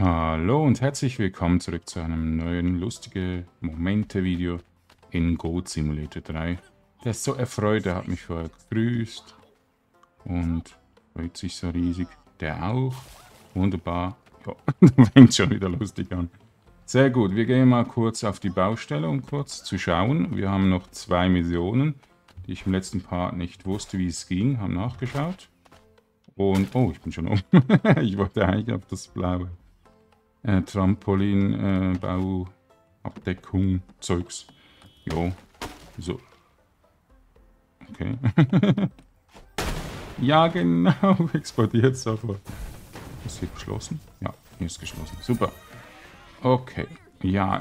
Hallo und herzlich willkommen zurück zu einem neuen lustige Momente-Video in Goat Simulator 3. Der ist so erfreut, der hat mich vorher gegrüßt und freut sich so riesig. Der auch. Wunderbar. Ja, da fängt schon wieder lustig an. Sehr gut, wir gehen mal kurz auf die Baustelle, um kurz zu schauen. Wir haben noch 2 Missionen, die ich im letzten Part nicht wusste, wie es ging, haben nachgeschaut. Und, oh, ich bin schon um. Ich wollte eigentlich auf das blaue. Trampolin, Bau, Abdeckung, Zeugs. Jo, so. Okay. Ja, genau, explodiert sofort. Ist hier geschlossen? Ja, hier ist geschlossen. Super. Okay. Ja,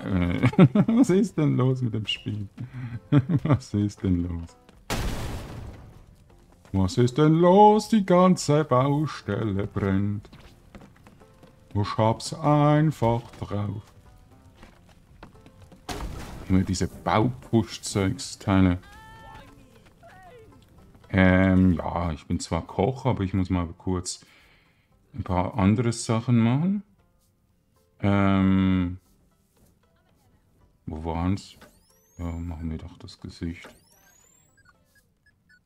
was ist denn los mit dem Spiel? Was ist denn los? Was ist denn los? Die ganze Baustelle brennt. Ich hab's einfach drauf. Immer diese Baupush-Zeugs-Teile. Ja, ich bin zwar Koch, aber ich muss mal kurz ein paar andere Sachen machen. Wo waren's? Ja, machen wir doch das Gesicht.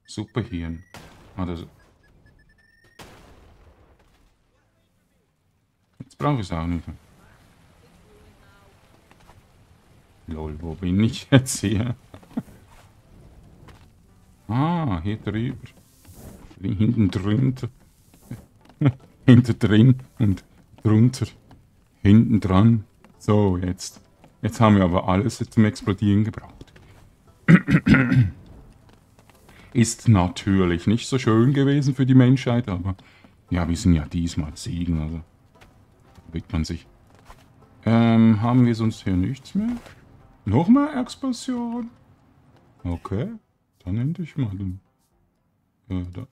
Superhirn. Ah, das... Brauche ich es auch nicht mehr. Lol, wo bin ich jetzt hier? Ah, hier drüber. Hinten drunter. Hinter drin und drunter. Hinten dran. So, jetzt. Jetzt haben wir aber alles zum Explodieren gebracht. Ist natürlich nicht so schön gewesen für die Menschheit, aber ja, wir sind ja diesmal Siegen, also. Bewegt man sich. Haben wir sonst hier nichts mehr? Nochmal Explosion? Okay, dann endlich ich mal den... da.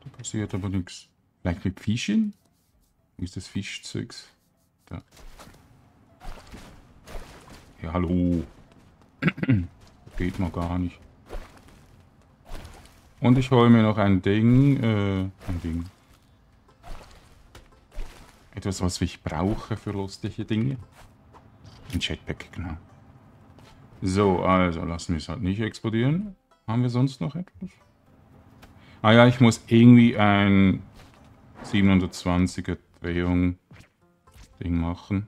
Da passiert aber nichts. Vielleicht mit Fischen? Wo ist das Fischzeugs? Da. Ja, hallo. Geht mal gar nicht. Und ich hole mir noch ein Ding, etwas, was ich brauche für lustige Dinge. Ein Jetpack, genau. So, also lassen wir es halt nicht explodieren. Haben wir sonst noch etwas? Ah ja, ich muss irgendwie ein 720er Drehung-Ding machen.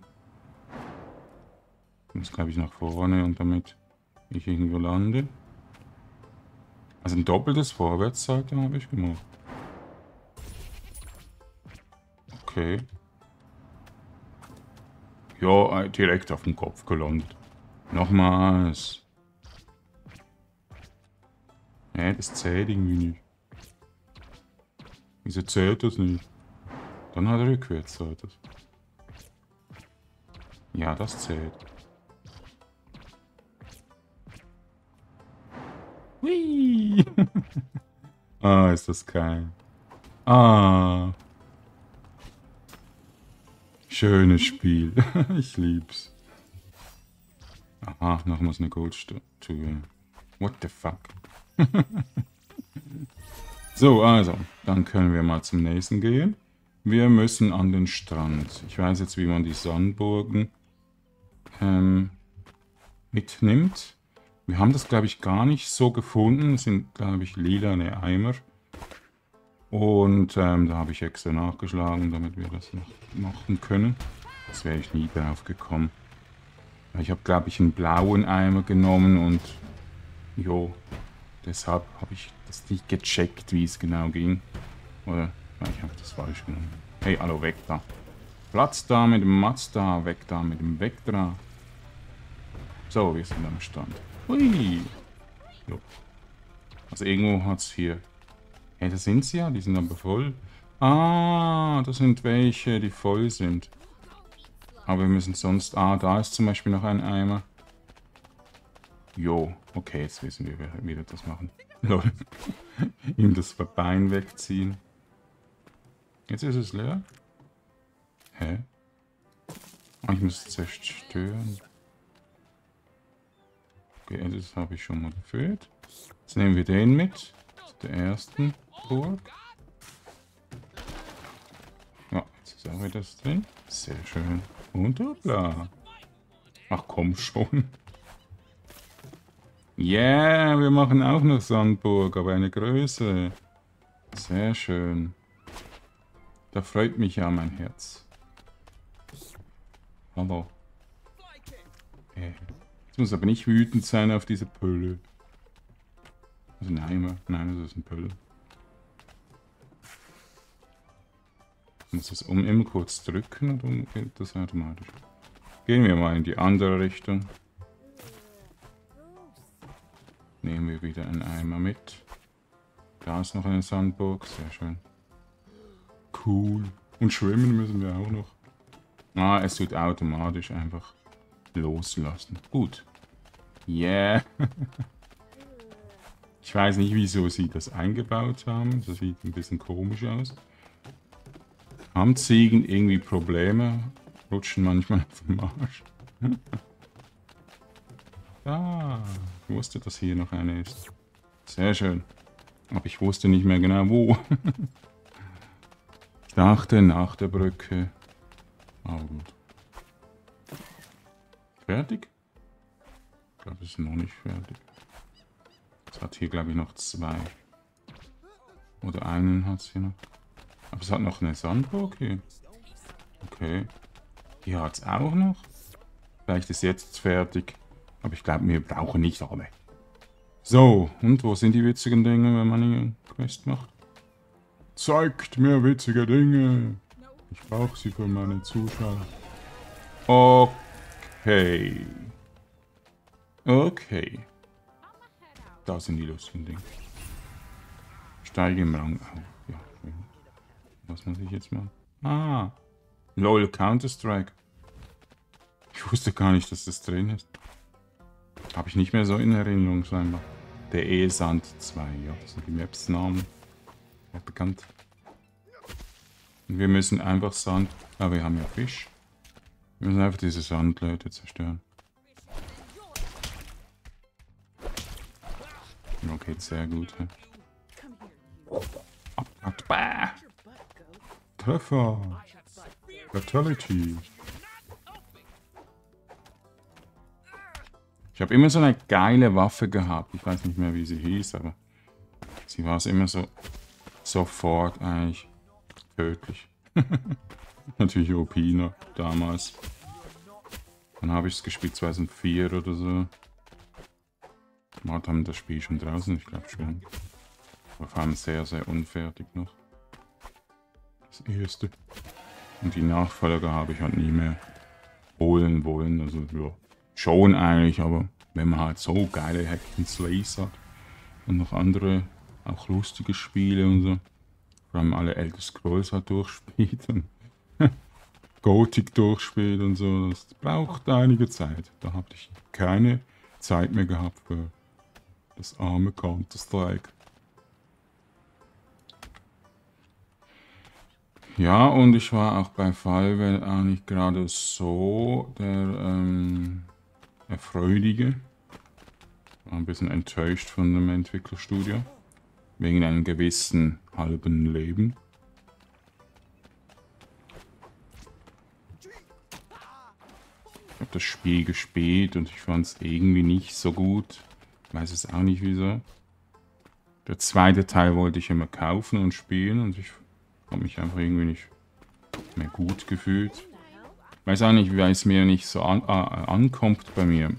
Ich muss, glaube ich, nach vorne und damit ich irgendwo lande. Also ein doppeltes Vorwärtssalto habe ich gemacht. Okay. Ja, direkt auf den Kopf gelandet. Nochmals. Ne, das zählt irgendwie nicht. Wieso zählt das nicht? Dann hat er rückwärts zählt das. Ja, das zählt. Whee! Ah, ist das geil. Ah. Schönes Spiel. Ich lieb's. Aha, nochmals eine Goldstatue. What the fuck? So, also. Dann können wir mal zum nächsten gehen. Wir müssen an den Strand. Ich weiß jetzt, wie man die Sandburgen mitnimmt. Wir haben das, glaube ich, gar nicht so gefunden. Das sind, glaube ich, lilane Eimer. Und da habe ich extra nachgeschlagen, damit wir das noch machen können. Das wäre ich nie drauf gekommen. Ich habe, glaube ich, einen blauen Eimer genommen und jo, deshalb habe ich das nicht gecheckt, wie es genau ging. Oder ich habe das falsch genommen. Hey, hallo, weg da. Platz da mit dem Mazda, weg da mit dem Vectra. So, wir sind am Stand. Hui! Jo. Also irgendwo hat es hier... Hey, das sind sie ja, die sind aber voll. Ah, das sind welche, die voll sind. Aber wir müssen sonst... Ah, da ist zum Beispiel noch ein Eimer. Jo, okay, jetzt wissen wir, wie wir das machen. Lol. Ihm das Bein wegziehen. Jetzt ist es leer. Hä? Ich muss es zerstören. Okay, das habe ich schon mal gefüllt. Jetzt nehmen wir den mit. Der ersten Burg. So, sagen wir das drin. Sehr schön. Und hoppla. Ach komm schon. Yeah, wir machen auch noch Sandburg, aber eine Größe. Sehr schön. Da freut mich ja mein Herz. Hallo. Jetzt muss aber nicht wütend sein auf diese Pölle. Also nein, das ist ein Pölle. Ich muss das um immer kurz drücken und dann geht das automatisch. Gehen wir mal in die andere Richtung. Nehmen wir wieder einen Eimer mit. Da ist noch eine Sandburg, sehr schön. Cool. Und schwimmen müssen wir auch noch. Ah, es tut automatisch einfach loslassen. Gut. Yeah. Ich weiß nicht, wieso sie das eingebaut haben. Das sieht ein bisschen komisch aus. Haben Ziegen irgendwie Probleme? Rutschen manchmal auf den Marsch. Ah, ich wusste, dass hier noch eine ist. Sehr schön. Aber ich wusste nicht mehr genau, wo. Ich dachte, nach der Brücke. Aber gut. Fertig? Ich glaube, es ist noch nicht fertig. Es hat hier, glaube ich, noch zwei. Oder einen hat es hier noch. Aber es hat noch eine Sandburg hier. Okay. Hier hat es auch noch. Vielleicht ist jetzt fertig. Aber ich glaube, wir brauchen nicht alle. So, und wo sind die witzigen Dinge, wenn man eine Quest macht? Zeigt mir witzige Dinge. Ich brauche sie für meine Zuschauer. Okay. Okay. Da sind die lustigen Dinge. Steige im Rang auf. Ja, was muss ich jetzt machen? Ah. Lol, Counter-Strike. Ich wusste gar nicht, dass das drin ist. Habe ich nicht mehr so in Erinnerung scheinbar. Der E-Sand 2, ja, das sind die Maps-Namen. Ja, bekannt. Und wir müssen einfach Sand, aber wir haben ja Fisch. Wir müssen einfach diese Sandleute zerstören. Okay, sehr gut. He? Treffer! Fatality! Ich habe immer so eine geile Waffe gehabt. Ich weiß nicht mehr, wie sie hieß, aber sie war es immer so sofort eigentlich tödlich. Natürlich OP noch damals. Dann habe ich es gespielt 2004 oder so. Mart haben das Spiel schon draußen, ich glaube schon. Aber vor allem sehr, sehr unfertig noch. Das erste. Und die Nachfolger habe ich halt nie mehr holen wollen. Also ja. Schon eigentlich, aber wenn man halt so geile Hack and Slays hat und noch andere, auch lustige Spiele und so, vor allem alle Elder Scrolls halt durchspielt und Gothic durchspielt und so, das braucht einige Zeit. Da habe ich keine Zeit mehr gehabt für das arme Counter-Strike. Ja, und ich war auch bei Valve auch nicht gerade so der Erfreudige. War ein bisschen enttäuscht von dem Entwicklerstudio. Wegen einem gewissen halben Leben. Ich habe das Spiel gespielt und ich fand es irgendwie nicht so gut. Ich weiß es auch nicht wieso. Der zweite Teil wollte ich immer kaufen und spielen und ich habe mich einfach irgendwie nicht mehr gut gefühlt. Weiß auch nicht, weil es mir nicht so ankommt bei mir.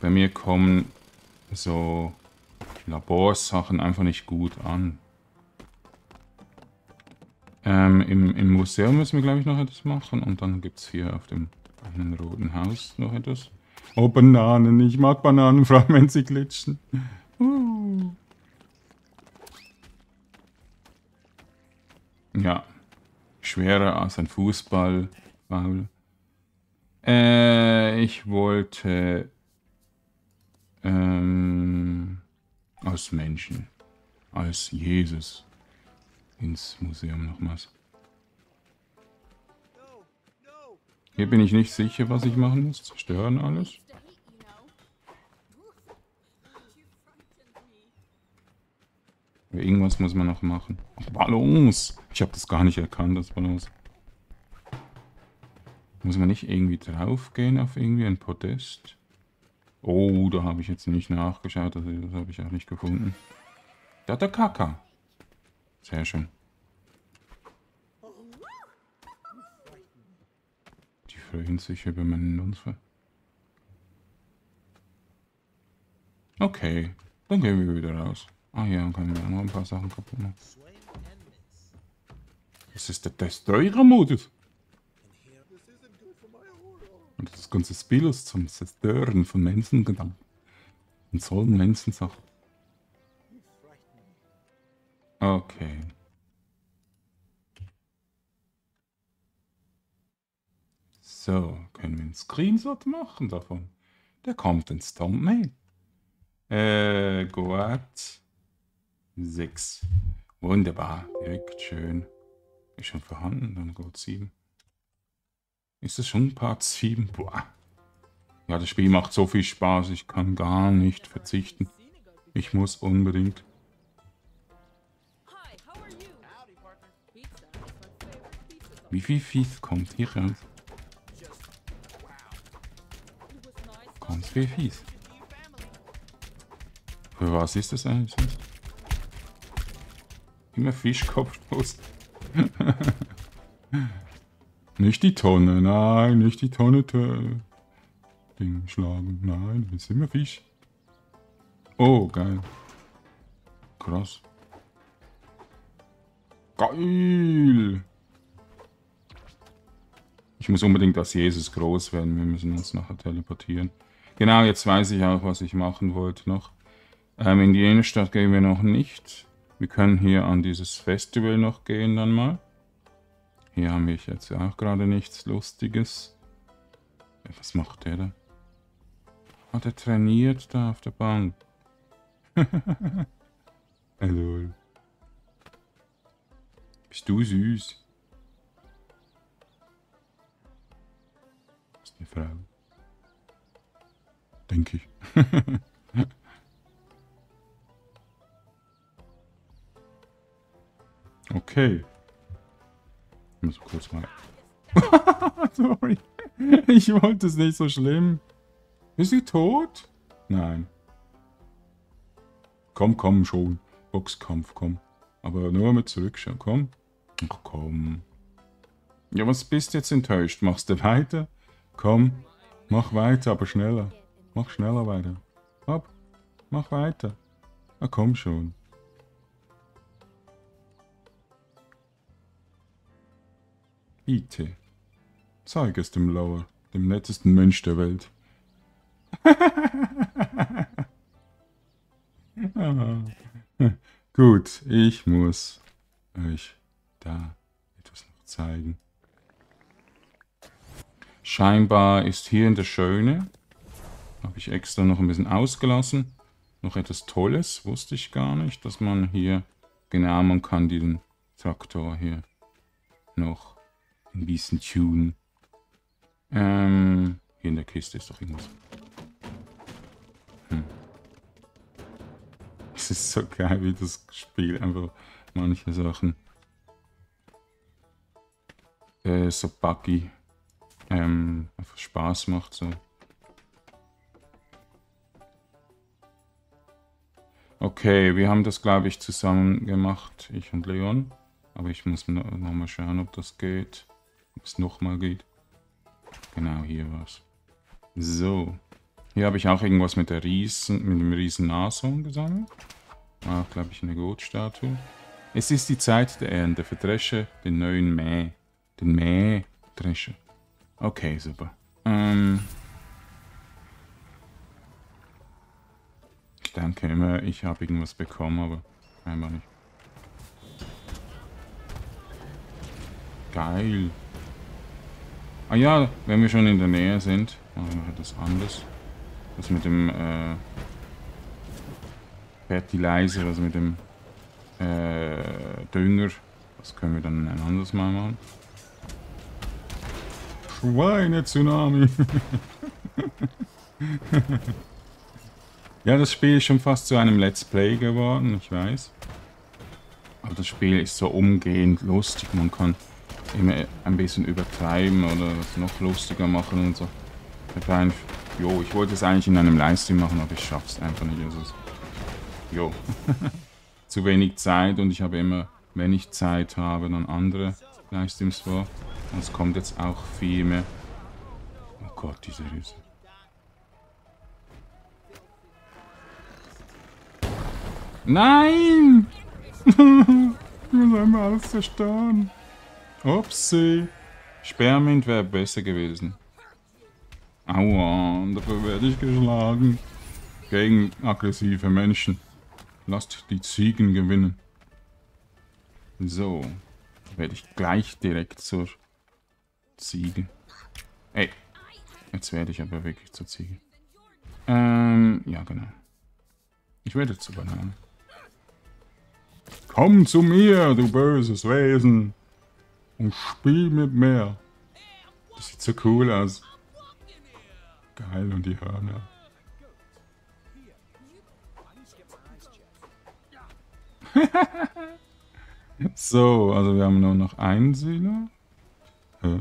Bei mir kommen so Laborsachen einfach nicht gut an. Im Museum müssen wir, glaube ich, noch etwas machen. Und dann gibt es hier auf dem einen roten Haus noch etwas. Oh, Bananen. Ich mag Bananen, vor allem wenn sie glitschen. Ja, schwerer als ein Fußball. Ich wollte als Menschen, als Jesus ins Museum nochmals. Hier bin ich nicht sicher, was ich machen muss. Zerstören alles. Irgendwas muss man noch machen. Ach, Ballons! Ich habe das gar nicht erkannt, das Ballons. Muss man nicht irgendwie draufgehen auf irgendwie ein Podest? Oh, da habe ich jetzt nicht nachgeschaut, also das habe ich auch nicht gefunden. Da hat der Kaka. Sehr schön. Die freuen sich über meinen Unfall. Okay, dann gehen wir wieder raus. Ah ja, dann können wir auch noch ein paar Sachen kaputt machen. Das ist der Destroyer-Modus. Und das ganze Spiel ist zum Zerstören von Menschen gedacht. Und sollen Menschen Sachen. Okay. So, können wir einen Screenshot machen davon? Der kommt ins Thumbnail. Goat 6. Wunderbar, direkt schön. Ist schon vorhanden, dann Goat 7. Ist das schon Part 7? Boah. Ja, das Spiel macht so viel Spaß, ich kann gar nicht verzichten. Ich muss unbedingt. Wie viel Vieh kommt hier raus? Ganz viel Vieh. Für was ist das eigentlich? Immer Fischkopfpost. Nicht die Tonne, nein, nicht die Tonne Ding schlagen, nein, das ist immer Fisch. Oh, geil. Krass. Geil! Ich muss unbedingt als Jesus groß werden, wir müssen uns nachher teleportieren. Genau, jetzt weiß ich auch, was ich machen wollte noch. In die Innenstadt gehen wir noch nicht. Wir können hier an dieses Festival noch gehen dann mal. Hier haben wir jetzt auch gerade nichts Lustiges. Was macht der da? Ah, der trainiert da auf der Bank. Hallo. Bist du süß? Das ist eine Frau. Denke ich. Okay. Ich muss kurz mal... Sorry. Ich wollte es nicht so schlimm. Ist sie tot? Nein. Komm, komm schon. Boxkampf, komm. Aber nur mit Zurückschauen, komm. Ach komm. Ja, was bist du jetzt enttäuscht? Machst du weiter? Komm. Mach weiter, aber schneller. Mach schneller weiter. Ab. Mach weiter. Ah, komm schon. Bitte. Zeig es dem Lauer, dem nettesten Mensch der Welt. Ah. Gut, ich muss euch da etwas noch zeigen. Scheinbar ist hier in der Schöne, habe ich extra noch ein bisschen ausgelassen, noch etwas Tolles, wusste ich gar nicht, dass man hier, genau, man kann diesen Traktor hier noch ein bisschen tunen. Hier in der Kiste ist doch irgendwas. Es ist so geil, wie das Spiel einfach manche Sachen so buggy einfach Spaß macht. So. Okay, wir haben das, glaube ich, zusammen gemacht, ich und Leon. Aber ich muss noch mal schauen, ob das geht. Es nochmal geht. Genau, hier war's. So. Hier habe ich auch irgendwas mit der Riesen, mit dem riesen Nashorn gesammelt. War auch, glaube ich, eine Goat-Statue. Es ist die Zeit der Ernte. Verdresche den neuen Mäh. Den Mähdrescher. Okay, super. Ich denke immer, ich habe irgendwas bekommen, aber einfach nicht. Geil. Ah ja, wenn wir schon in der Nähe sind, machen wir etwas anderes. Das mit dem Fertilizer, also mit dem Dünger. Das können wir dann ein anderes Mal machen. Schweine-Tsunami! Ja, das Spiel ist schon fast zu einem Let's Play geworden, ich weiß. Aber das Spiel ist so umgehend lustig, man kann immer ein bisschen übertreiben oder das noch lustiger machen und so. Jo, ich wollte es eigentlich in einem Livestream machen, aber ich schaff's einfach nicht. Also, jo. Zu wenig Zeit und ich habe immer, wenn ich Zeit habe, dann andere Livestreams vor. Und es kommt jetzt auch viel mehr. Oh Gott, diese Rüse. Nein! Ich muss einmal alles zerstören. Upsi. Sperrmint wäre besser gewesen. Aua, dafür werde ich geschlagen. Gegen aggressive Menschen. Lasst die Ziegen gewinnen. So. Werde ich gleich direkt zur Ziege. Ey. Jetzt werde ich aber wirklich zur Ziege. Ja, genau. Ich werde zur Banane. Komm zu mir, du böses Wesen. Und spiel mit mir. Das sieht so cool aus. Geil, und die Hörner. So, also wir haben nur noch einen Seeler. Hä?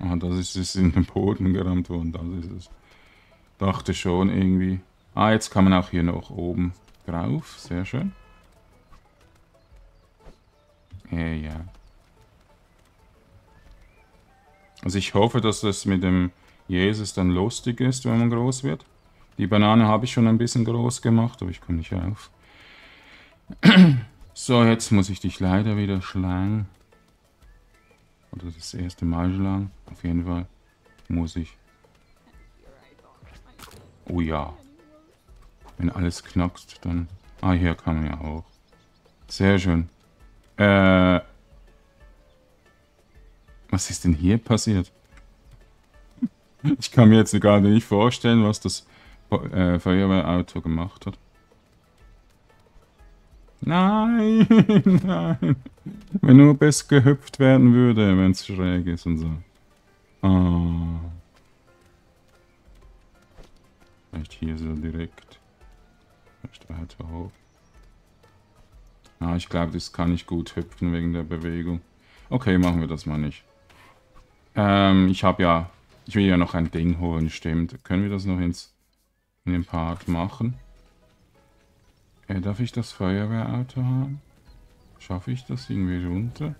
Ah, das ist in den Boden gerammt worden, das ist es. Dachte schon irgendwie. Ah, jetzt kann man auch hier noch oben drauf. Sehr schön. Hey, ja. Also ich hoffe, dass das mit dem Jesus dann lustig ist, wenn man groß wird. Die Banane habe ich schon ein bisschen groß gemacht, aber ich komme nicht auf. So, jetzt muss ich dich leider wieder schlagen. Oder das erste Mal schlagen. Auf jeden Fall muss ich. Oh ja. Wenn alles knackt, dann... Ah, hier kann man ja auch. Sehr schön. Was ist denn hier passiert? Ich kann mir jetzt gerade nicht vorstellen, was das Feuerwehrauto gemacht hat. Nein, nein. Wenn nur besser gehüpft werden würde, wenn es schräg ist und so. Oh. Vielleicht hier so direkt. Vielleicht weiter hoch. Ah, ich glaube, das kann ich gut hüpfen wegen der Bewegung. Okay, machen wir das mal nicht. Ich will ja noch ein Ding holen, stimmt. Können wir das noch in den Park machen? Darf ich das Feuerwehrauto haben? Schaffe ich das irgendwie runter?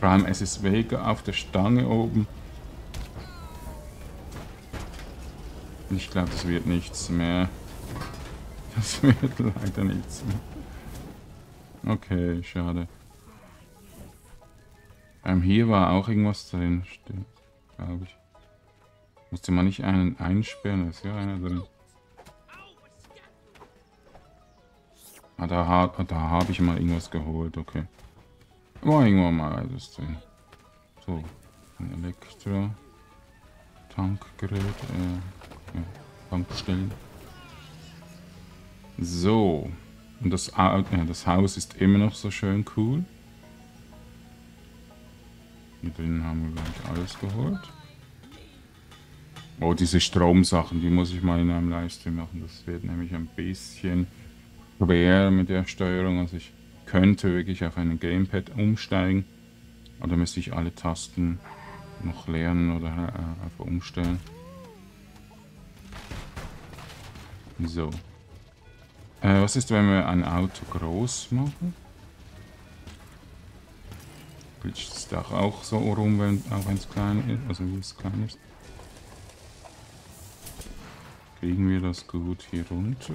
Vor allem, es ist Wege auf der Stange oben. Ich glaube, das wird nichts mehr. Das wird leider nichts mehr. Okay, schade. Hier war auch irgendwas drin, stimmt, glaube ich. Musste man nicht einen einsperren, da ist ja einer drin. Ah, da habe ich mal irgendwas geholt, okay. War irgendwo mal alles drin. So, ein Elektro-Tankgerät, ja, Tankstellen. So, und das Haus ist immer noch so schön cool. Hier drinnen haben wir gleich alles geholt. Oh, diese Stromsachen, die muss ich mal in einem Livestream machen. Das wird nämlich ein bisschen schwer mit der Steuerung. Also ich könnte wirklich auf einen Gamepad umsteigen. Aber da müsste ich alle Tasten noch lernen oder einfach umstellen. So. Was ist, wenn wir ein Auto groß machen? Glitscht das Dach auch so rum, auch wenn es klein ist, also wie es klein ist. Kriegen wir das gut hier runter?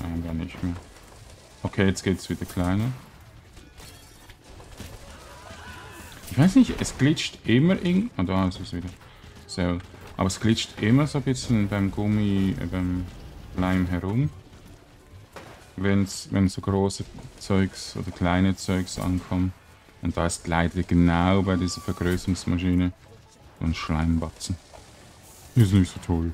Nein, gar nicht mehr. Okay, jetzt geht es wieder kleiner. Ich weiß nicht, es glitscht immer irgendwie... Ah, da ist es wieder. So. Aber es glitscht immer so ein bisschen beim Gummi, beim Leim herum. Wenn so große Zeugs oder kleine Zeugs ankommen. Und da ist leider genau bei dieser Vergrößerungsmaschine so ein Schleimbatzen. Ist nicht so toll.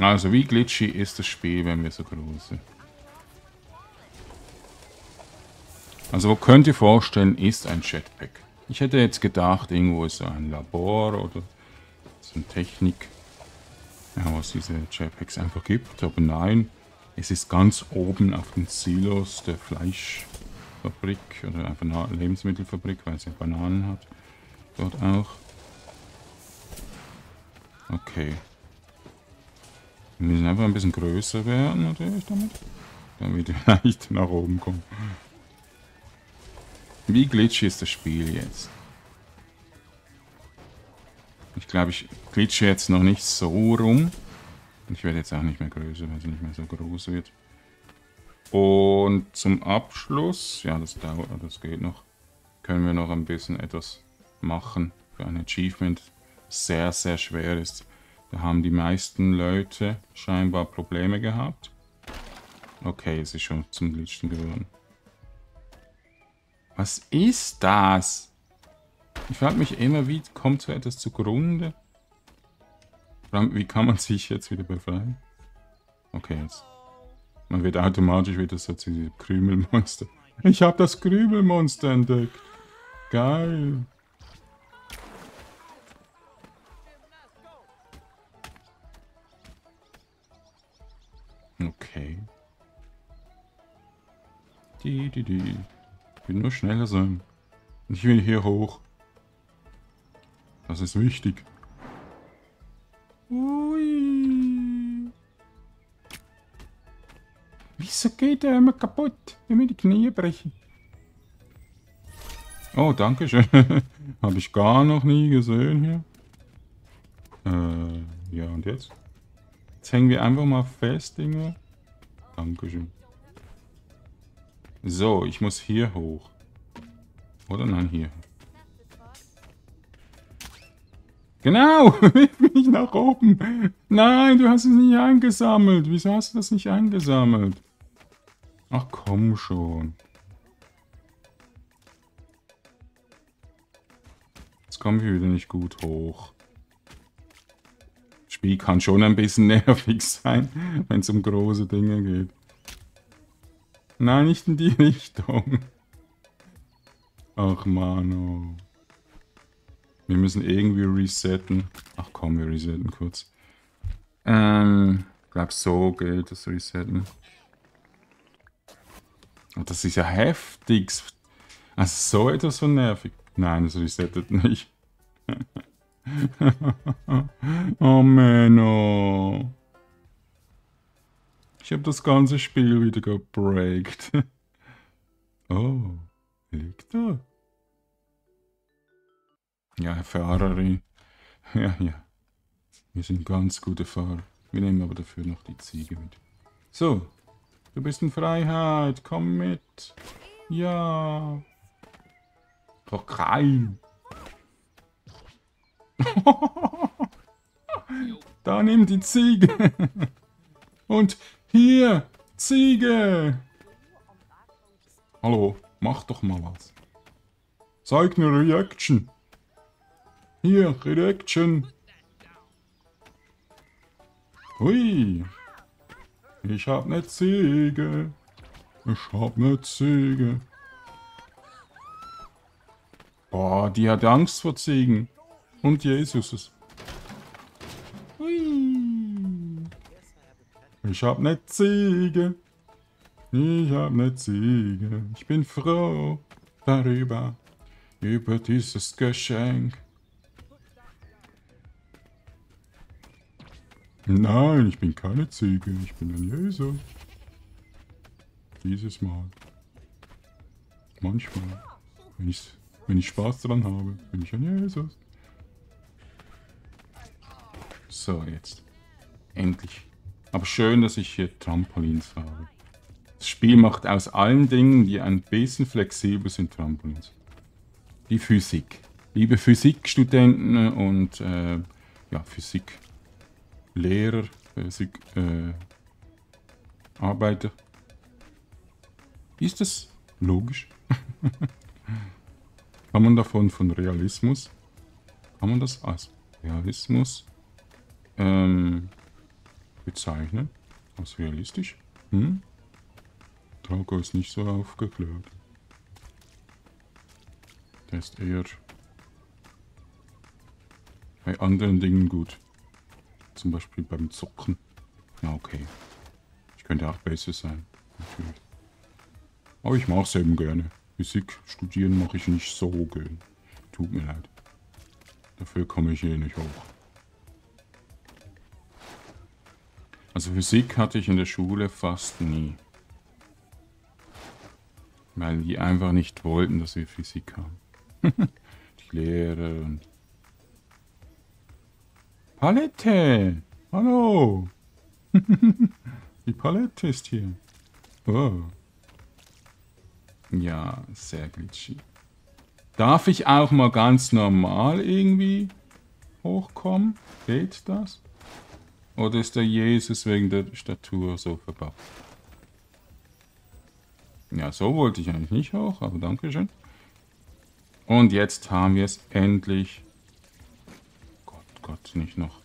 Also wie glitchy ist das Spiel, wenn wir so groß sind? Also wo könnt ihr vorstellen, ist ein Jetpack. Ich hätte jetzt gedacht, irgendwo ist ein Labor oder so eine Technik, was diese Jetpacks einfach gibt. Aber nein, es ist ganz oben auf den Silos der Fleischfabrik oder einfach Lebensmittelfabrik, weil sie Bananen hat. Dort auch. Okay. Wir müssen einfach ein bisschen größer werden, natürlich, damit wir leicht nach oben kommen. Wie glitchy ist das Spiel jetzt? Ich glaube, ich glitsche jetzt noch nicht so rum. Ich werde jetzt auch nicht mehr größer, weil sie nicht mehr so groß wird. Und zum Abschluss, ja, das dauert, das geht noch, können wir noch ein bisschen etwas machen für ein Achievement. Sehr, sehr schwer ist. Da haben die meisten Leute scheinbar Probleme gehabt. Okay, es ist schon zum Glitschen geworden. Was ist das? Ich frage mich immer, wie kommt so etwas zugrunde? Wie kann man sich jetzt wieder befreien? Okay, jetzt. Man wird automatisch wieder so zu diesem Krümelmonster. Ich habe das Krümelmonster entdeckt. Geil. Okay. Ich will nur schneller sein. Ich will hier hoch. Das ist wichtig. Ui. Wieso geht der immer kaputt? Ich will mir die Knie brechen. Oh, danke schön. Habe ich gar noch nie gesehen hier. Ja, und jetzt? Jetzt hängen wir einfach mal fest, Dinge. Dankeschön. So, ich muss hier hoch. Oder nein, hier. Genau! Wirf mich nach oben! Nein, du hast es nicht eingesammelt! Wieso hast du das nicht eingesammelt? Ach komm schon. Jetzt kommen wir wieder nicht gut hoch. Das Spiel kann schon ein bisschen nervig sein, wenn es um große Dinge geht. Nein, nicht in die Richtung. Ach, Mano. Wir müssen irgendwie resetten. Ach komm, wir resetten kurz. Ich glaube, so geht das Resetten. Oh, das ist ja heftig. Also so etwas von nervig. Nein, das resettet nicht. Oh, Mano. Ich habe das ganze Spiel wieder gebreakt. Oh, liegt da? Ja, Ferrari. Ja, ja. Wir sind ganz gute Fahrer. Wir nehmen aber dafür noch die Ziege mit. So, du bist in Freiheit. Komm mit. Ja. Pokal. Da nimm die Ziege. Und hier, Ziege! Hallo, mach doch mal was. Zeig eine Reaction. Hier, Reaction. Hui. Ich hab ne Ziege. Ich hab ne Ziege. Boah, die hat Angst vor Ziegen. Und Jesus. Hui. Ich hab ne Ziege. Ich hab ne Ziege. Ich bin froh darüber. Über dieses Geschenk. Nein, ich bin keine Ziege. Ich bin ein Jesus. Dieses Mal. Manchmal. Wenn ich Spaß dran habe, bin ich ein Jesus. So, jetzt. Endlich. Aber schön, dass ich hier Trampolins habe. Das Spiel macht aus allen Dingen, die ein bisschen flexibel sind, Trampolins. Die Physik. Liebe Physikstudenten und ja, Physiklehrer, Physikarbeiter. Ist das logisch? Kann man davon von Realismus? Kann man das als Realismus bezeichnen? Als realistisch? Hm? Drago ist nicht so aufgeklärt. ist eher bei anderen Dingen gut. Zum Beispiel beim Zocken. Ja, okay. Ich könnte auch Base sein. Natürlich. Aber ich mache es eben gerne. Physik studieren mache ich nicht so gern. Tut mir leid. Dafür komme ich hier nicht hoch. Also Physik hatte ich in der Schule fast nie. Weil die einfach nicht wollten, dass wir Physik haben. Die Lehrer und... Palette! Hallo! Die Palette ist hier. Oh. Ja, sehr glitschig. Darf ich auch mal ganz normal irgendwie hochkommen? Geht das? Oder ist der Jesus wegen der Statur so verbaut? Ja, so wollte ich eigentlich nicht hoch, aber dankeschön. Und jetzt haben wir es endlich. Gott, Gott, nicht noch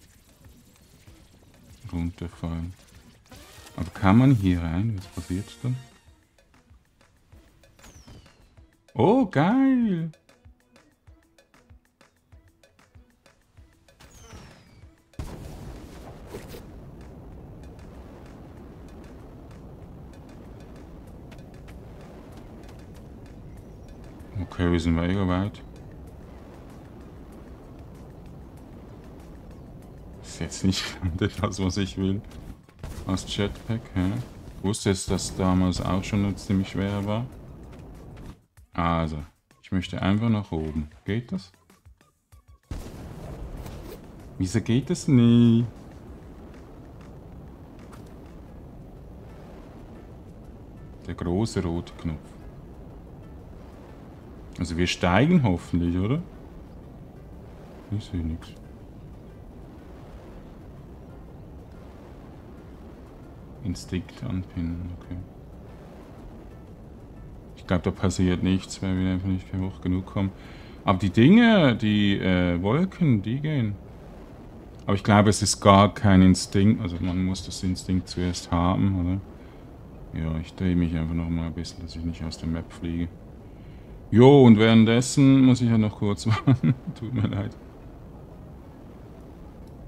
runterfallen. Aber kann man hier rein? Was passiert dann? Oh, geil! Okay, wir sind mega weit. Ist jetzt nicht das, was ich will. Als Jetpack, hä? Ich wusste jetzt, dass damals auch schon ziemlich schwer war. Also, ich möchte einfach nach oben. Geht das? Wieso geht das nie? Der große rote Knopf. Also wir steigen hoffentlich, oder? Ich sehe nichts. Instinkt anpinnen, okay. Ich glaube, da passiert nichts, weil wir einfach nicht hoch genug kommen. Aber die Dinge, die Wolken, die gehen. Aber ich glaube, es ist gar kein Instinkt. Also man muss das Instinkt zuerst haben, oder? Ja, ich drehe mich einfach nochmal ein bisschen, dass ich nicht aus der Map fliege. Jo, und währenddessen muss ich ja noch kurz warten. Tut mir leid.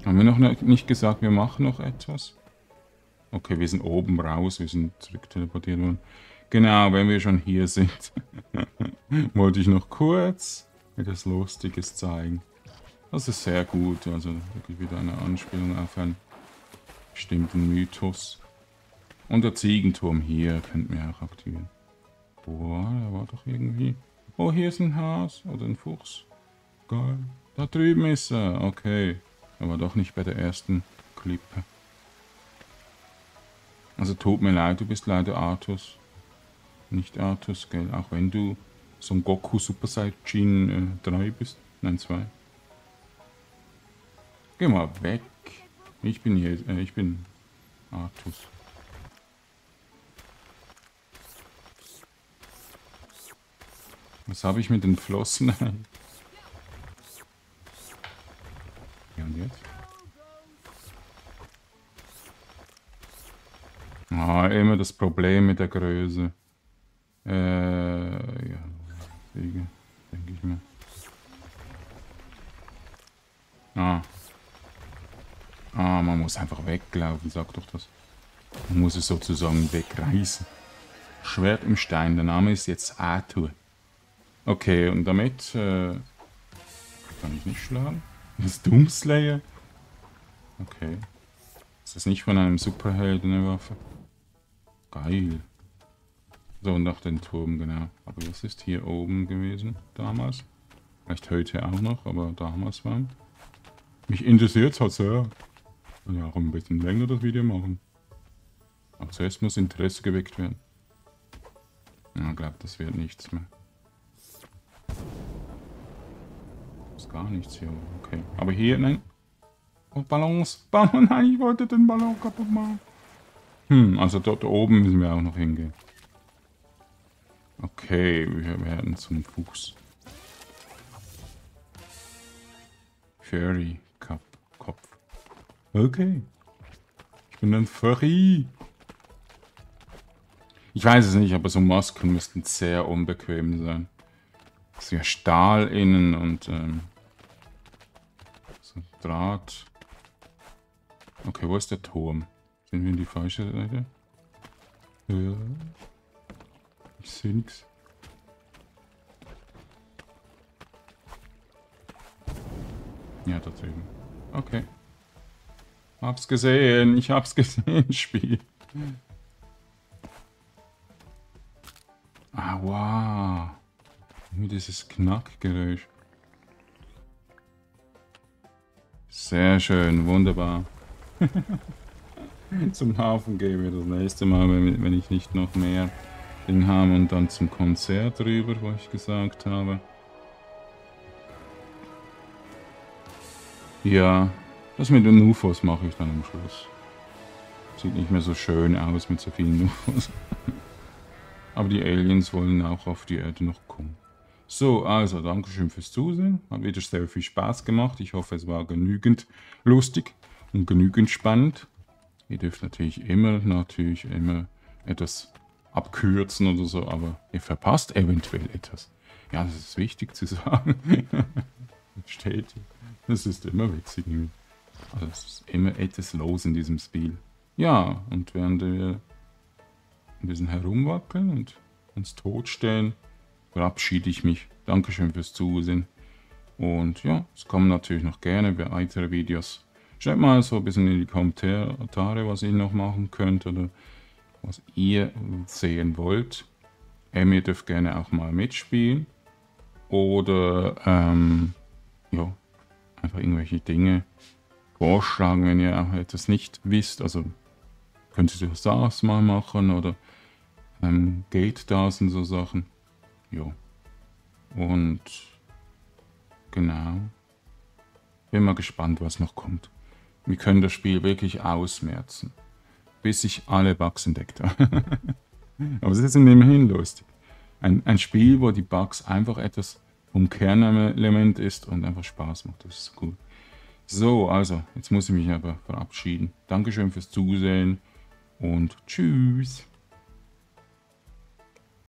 Haben wir noch nicht gesagt, wir machen noch etwas? Okay, wir sind oben raus, wir sind zurückteleportiert worden. Genau, wenn wir schon hier sind, wollte ich noch kurz etwas Lustiges zeigen. Das ist sehr gut, also wirklich wieder eine Anspielung auf einen bestimmten Mythos. Und der Ziegenturm hier könnten wir auch aktivieren. Boah, da war doch irgendwie... Oh, hier ist ein Haas oder ein Fuchs. Geil. Da drüben ist er. Okay. Aber doch nicht bei der ersten Klippe. Also tut mir leid, du bist leider Artus. Nicht Artus, gell? Auch wenn du so ein Goku Super Saiyajin 3 bist. Nein, 2. Geh mal weg. Ich bin hier. Ich bin Artus. Was habe ich mit den Flossen? Ja, und jetzt? Ah, immer das Problem mit der Größe. Ja, denke ich mir. Man muss einfach weglaufen, sag doch das. Man muss es sozusagen wegreißen. Schwert im Stein, der Name ist jetzt Artur. Okay, und damit kann ich nicht schlagen. Das Dummslayer. Okay. Ist das nicht von einem Superhelden eine Waffe? Geil. So, und nach den Turm, genau. Aber was ist hier oben gewesen damals? Vielleicht heute auch noch, aber damals war. Mich interessiert es halt sehr. Ich kann auch ein bisschen länger das Video machen. Aber zuerst muss Interesse geweckt werden. Ich glaube, das wird nichts mehr. Gar nichts hier, okay. Aber hier, nein. Oh, Ballons. Ballon, nein, ich wollte den Ballon kaputt machen. Also dort oben müssen wir auch noch hingehen. Okay, wir werden zum Fuchs. Ferrari Kopf. Okay. Ich bin ein Ferrari. Ich weiß es nicht, aber so Masken müssten sehr unbequem sein. Das ist ja Stahl innen und so Draht. Okay, wo ist der Turm? Sind wir in die falsche Seite? Ja. Ich sehe nichts. Ja, da drüben. Okay. Hab's gesehen. Ich hab's gesehen, Spiel. Ah, wow. Nur dieses Knackgeräusch. Sehr schön. Wunderbar. Zum Hafen gehen wir das nächste Mal, wenn ich nicht noch mehr Ding habe. Und dann zum Konzert rüber, wo ich gesagt habe. Ja, das mit den UFOs mache ich dann am Schluss. Sieht nicht mehr so schön aus mit so vielen UFOs. Aber die Aliens wollen auch auf die Erde noch kommen. So, also, Dankeschön fürs Zusehen. Hat wieder sehr viel Spaß gemacht. Ich hoffe, es war genügend lustig und genügend spannend. Ihr dürft natürlich immer etwas abkürzen oder so, aber ihr verpasst eventuell etwas. Ja, das ist wichtig zu sagen. Steht. Das ist immer witzig. Also es ist immer etwas los in diesem Spiel. Ja, und während wir ein bisschen herumwackeln und uns totstellen, verabschiede ich mich. Dankeschön fürs Zusehen. Und ja, es kommen natürlich noch gerne weitere Videos. Schreibt mal so ein bisschen in die Kommentare, was ich noch machen könnte oder was ihr sehen wollt. Ihr dürft gerne auch mal mitspielen. Oder ja, einfach irgendwelche Dinge vorschlagen, wenn ihr auch etwas nicht wisst. Also könnt ihr das mal machen oder geht das und so Sachen. Jo. Und genau. Bin mal gespannt, was noch kommt. Wir können das Spiel wirklich ausmerzen. Bis ich alle Bugs entdeckt habe. Aber sie sind immerhin lustig. Ein Spiel, wo die Bugs einfach etwas vom Kernelement ist und einfach Spaß macht. Das ist gut. So, also, jetzt muss ich mich aber verabschieden. Dankeschön fürs Zusehen und tschüss.